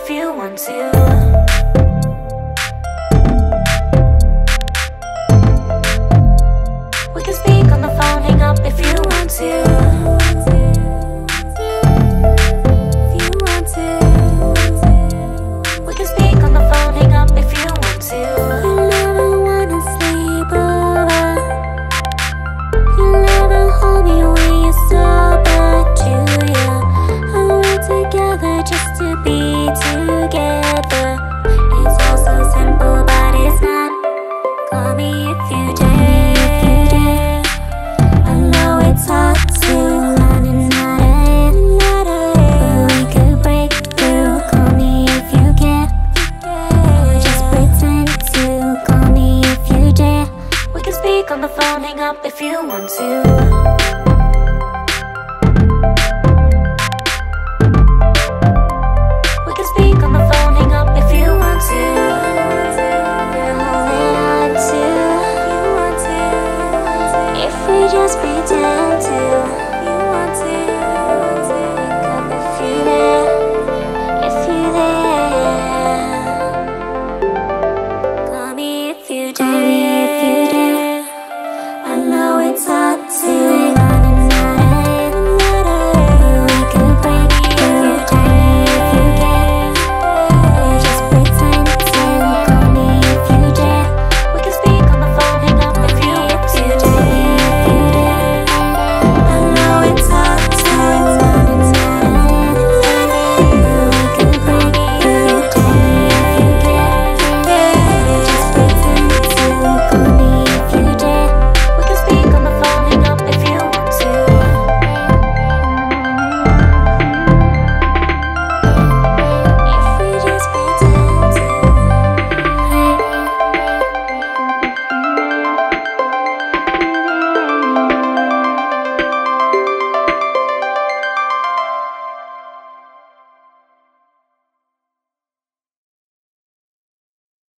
If you want to